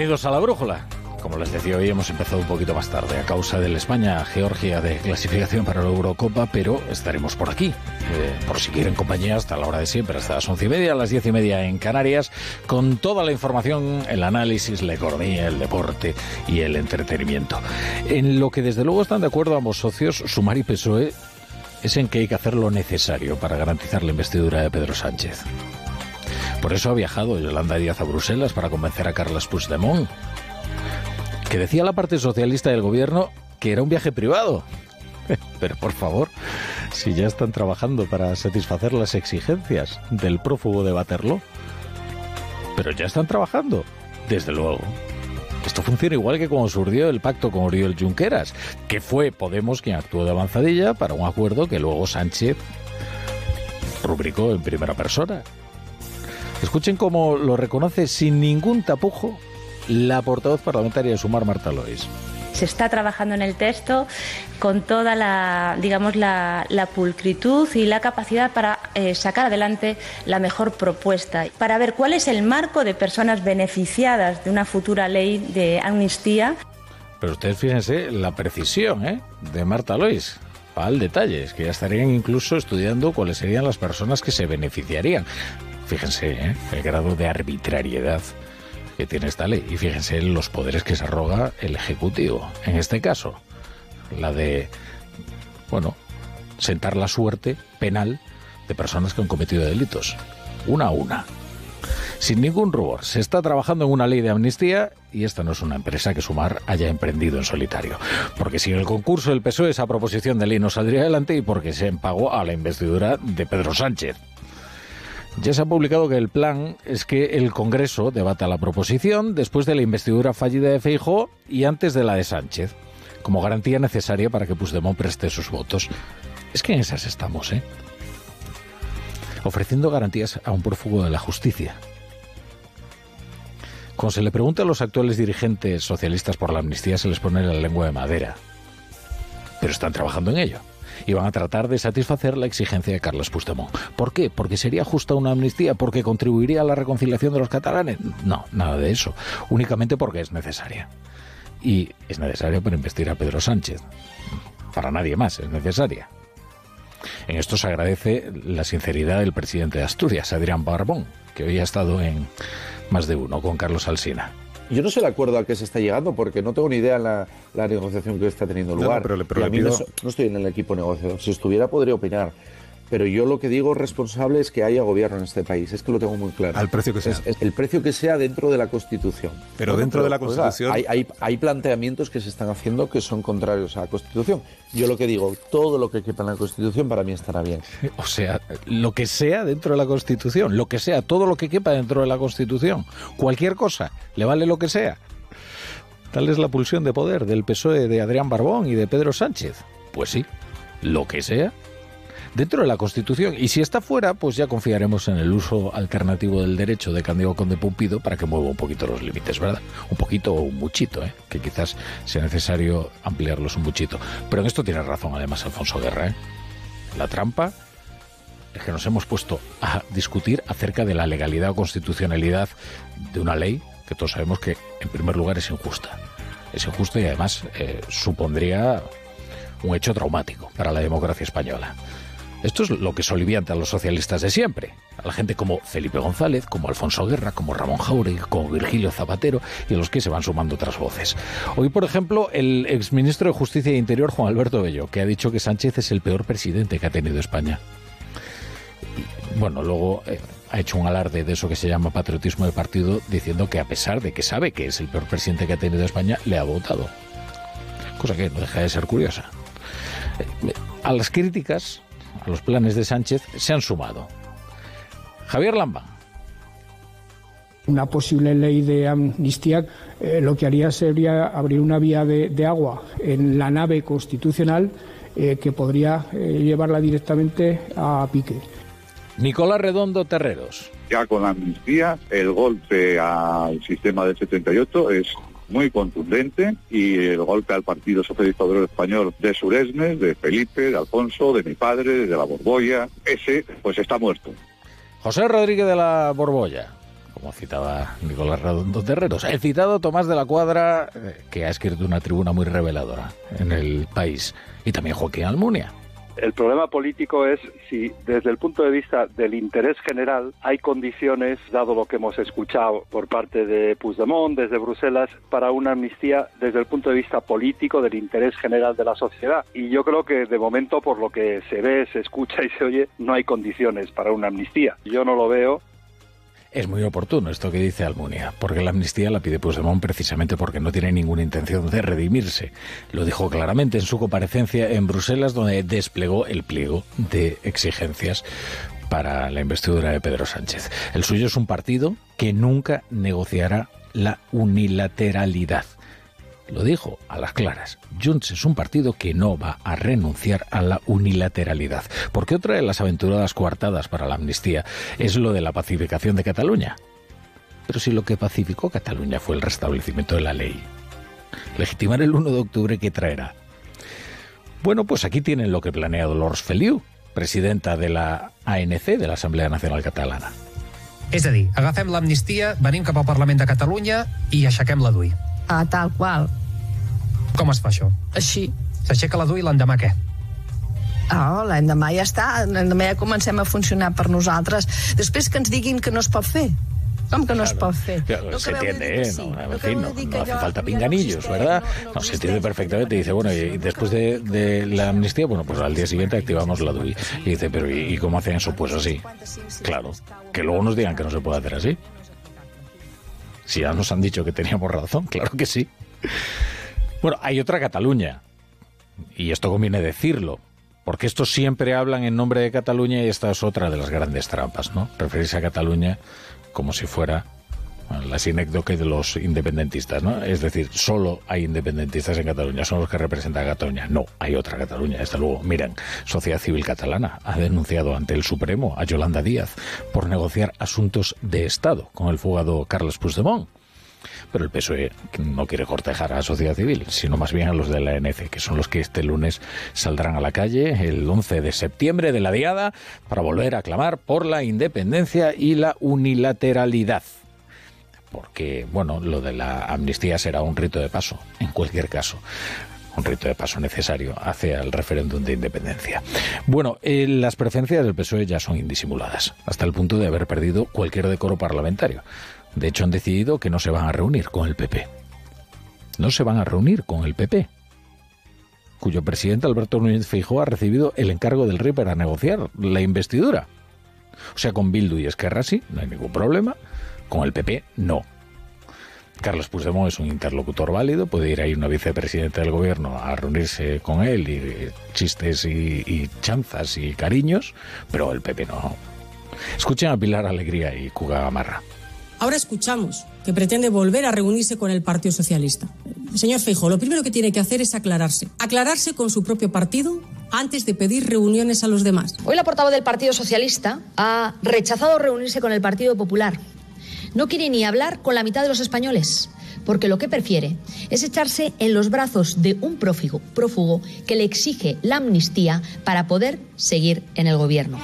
Bienvenidos a La Brújula. Como les decía, hoy hemos empezado un poquito más tarde a causa del España-Georgia de clasificación para la Eurocopa, pero estaremos por aquí, por si quieren compañía, hasta la hora de siempre, hasta las 11:30, a las 10:30 en Canarias, con toda la información, el análisis, la economía, el deporte y el entretenimiento. En lo que desde luego están de acuerdo ambos socios, Sumar y PSOE, es en que hay que hacer lo necesario para garantizar la investidura de Pedro Sánchez. Por eso ha viajado Yolanda Díaz a Bruselas para convencer a Carles Puigdemont, que decía la parte socialista del gobierno que era un viaje privado. Pero por favor, si ya están trabajando para satisfacer las exigencias del prófugo de Waterloo. Pero ya están trabajando, desde luego. Esto funciona igual que cuando surgió el pacto con Oriol Junqueras, que fue Podemos quien actuó de avanzadilla para un acuerdo que luego Sánchez rubricó en primera persona. Escuchen cómo lo reconoce sin ningún tapujo la portavoz parlamentaria de Sumar, Marta Lois. Se está trabajando en el texto con toda la pulcritud y la capacidad para sacar adelante la mejor propuesta, para ver cuál es el marco de personas beneficiadas de una futura ley de amnistía. Pero ustedes fíjense la precisión de Marta Lois. Al detalle, es que ya estarían incluso estudiando cuáles serían las personas que se beneficiarían. Fíjense el grado de arbitrariedad que tiene esta ley y fíjense los poderes que se arroga el Ejecutivo. En este caso, la de, sentar la suerte penal de personas que han cometido delitos, una a una. Sin ningún rubor, se está trabajando en una ley de amnistía y esta no es una empresa que Sumar haya emprendido en solitario. Porque si en el concurso del PSOE esa proposición de ley no saldría adelante y porque se empagó a la investidura de Pedro Sánchez. Ya se ha publicado que el plan es que el Congreso debata la proposición después de la investidura fallida de Feijóo y antes de la de Sánchez, como garantía necesaria para que Puigdemont preste sus votos. Es que en esas estamos, ofreciendo garantías a un prófugo de la justicia. Cuando se le pregunta a los actuales dirigentes socialistas por la amnistía, se les pone la lengua de madera. Pero están trabajando en ello. Y van a tratar de satisfacer la exigencia de Carles Puigdemont. ¿Por qué? ¿Porque sería justa una amnistía? ¿Porque contribuiría a la reconciliación de los catalanes? No, nada de eso. Únicamente porque es necesaria. Y es necesaria para investir a Pedro Sánchez. Para nadie más es necesaria. En esto se agradece la sinceridad del presidente de Asturias, Adrián Barbón, que hoy ha estado en Más de Uno con Carlos Alsina. Yo no sé el acuerdo al que se está llegando porque no tengo ni idea la negociación que está teniendo lugar. Pero a mí no estoy en el equipo negociador. Si estuviera podría opinar. Pero yo lo que digo responsable es que haya gobierno en este país. Es que lo tengo muy claro. Al precio que sea. Es el precio que sea dentro de la Constitución. Pero dentro de la Constitución... Pues, hay planteamientos que se están haciendo que son contrarios a la Constitución. Yo lo que digo, todo lo que quepa en la Constitución para mí estará bien. O sea, lo que sea dentro de la Constitución. Lo que sea, todo lo que quepa dentro de la Constitución. Cualquier cosa, le vale lo que sea. Tal es la pulsión de poder del PSOE de Adrián Barbón y de Pedro Sánchez. Pues sí, lo que sea... dentro de la Constitución. Y si está fuera, pues ya confiaremos en el uso alternativo del derecho de Cándido Conde Pumpido para que mueva un poquito los límites, ¿verdad? Un poquito o un muchito, que quizás sea necesario ampliarlos un muchito. Pero en esto tiene razón, además, Alfonso Guerra, La trampa es que nos hemos puesto a discutir acerca de la legalidad o constitucionalidad de una ley que todos sabemos que, en primer lugar, es injusta. Es injusta y, además, supondría un hecho traumático para la democracia española. Esto es lo que solivianta a los socialistas de siempre, a la gente como Felipe González, como Alfonso Guerra, como Ramón Jauregui, como Virgilio Zapatero y a los que se van sumando otras voces. Hoy, por ejemplo, el exministro de Justicia e Interior, Juan Alberto Bello, que ha dicho que Sánchez es el peor presidente que ha tenido España. Y, luego ha hecho un alarde de eso que se llama patriotismo de partido, diciendo que a pesar de que sabe que es el peor presidente que ha tenido España, le ha votado. Cosa que no deja de ser curiosa. A las críticas... a los planes de Sánchez se han sumado. Javier Lamba. Una posible ley de amnistía lo que haría sería abrir una vía de agua en la nave constitucional que podría llevarla directamente a pique. Nicolás Redondo Terreros. Ya con la amnistía el golpe al sistema del 78 es... muy contundente, y el golpe al Partido Socialista Obrero Español de Suresnes, de Felipe, de Alfonso, de mi padre, de la Borbolla, ese pues está muerto. José Rodríguez de la Borbolla, como citaba Nicolás Redondo Terreros. He citado Tomás de la Cuadra, que ha escrito una tribuna muy reveladora en El País, y también Joaquín Almunia. El problema político es si desde el punto de vista del interés general hay condiciones, dado lo que hemos escuchado por parte de Puigdemont desde Bruselas, para una amnistía desde el punto de vista político del interés general de la sociedad. Y yo creo que de momento, por lo que se ve, se escucha y se oye, no hay condiciones para una amnistía. Yo no lo veo. Es muy oportuno esto que dice Almunia, porque la amnistía la pide Puigdemont precisamente porque no tiene ninguna intención de redimirse. Lo dijo claramente en su comparecencia en Bruselas, donde desplegó el pliego de exigencias para la investidura de Pedro Sánchez. El suyo es un partido que nunca negociará la unilateralidad. Lo dijo a las claras. Junts es un partido que no va a renunciar a la unilateralidad. Porque otra de las aventuradas coartadas para la amnistía es lo de la pacificación de Cataluña. Pero si lo que pacificó Cataluña fue el restablecimiento de la ley, legitimar el 1 de octubre, ¿qué traerá? Bueno, pues aquí tienen lo que planea Dolors Feliu, presidenta de la ANC, de la Asamblea Nacional Catalana. Es a dir, agafem la amnistía, venim cap al Parlament de Catalunya i aixequem la DUI. Ah, tal qual. Com es fa això? Així. S'aixeca la DUI i l'endemà què? Oh, l'endemà ja està, l'endemà ja comencem a funcionar per nosaltres. Després que ens diguin que no es pot fer. Com que no es pot fer? Claro, no se entiende, sí. No hace falta pinganillos, ¿verdad? No, se entiende perfectamente. Dice, bueno, y después de la amnistía, bueno, pues al día siguiente activamos la DUI. Y dice, pero ¿y cómo hacen eso? Pues así. Claro, que luego nos digan que no se puede hacer así. Si ya nos han dicho que teníamos razón, claro que sí. Bueno, hay otra Cataluña, y esto conviene decirlo, porque estos siempre hablan en nombre de Cataluña y esta es otra de las grandes trampas, ¿no? Referirse a Cataluña como si fuera la sinécdoque de los independentistas, ¿no? Es decir, solo hay independentistas en Cataluña, son los que representan a Cataluña. No, hay otra Cataluña, desde luego. Miren, Sociedad Civil Catalana ha denunciado ante el Supremo a Yolanda Díaz por negociar asuntos de Estado con el fugado Carles Puigdemont. Pero el PSOE no quiere cortejar a la sociedad civil, sino más bien a los de la ANC, que son los que este lunes saldrán a la calle el 11 de septiembre de la Diada para volver a clamar por la independencia y la unilateralidad. Porque, bueno, lo de la amnistía será un rito de paso, en cualquier caso. Un rito de paso necesario hacia el referéndum de independencia. Bueno, las preferencias del PSOE ya son indisimuladas, hasta el punto de haber perdido cualquier decoro parlamentario. De hecho, han decidido que no se van a reunir con el PP. No se van a reunir con el PP, cuyo presidente Alberto Núñez Feijóo ha recibido el encargo del rey para negociar la investidura. O sea, con Bildu y Esquerra sí, no hay ningún problema. Con el PP, no. Carles Puigdemont es un interlocutor válido, puede ir ahí una vicepresidenta del gobierno a reunirse con él, y chistes y chanzas y cariños, pero el PP no. Escuchen a Pilar Alegría y Cuca Gamarra. Ahora escuchamos que pretende volver a reunirse con el Partido Socialista. Señor Feijóo, lo primero que tiene que hacer es aclararse. Aclararse con su propio partido antes de pedir reuniones a los demás. Hoy la portavoz del Partido Socialista ha rechazado reunirse con el Partido Popular. No quiere ni hablar con la mitad de los españoles, porque lo que prefiere es echarse en los brazos de un prófugo que le exige la amnistía para poder seguir en el gobierno.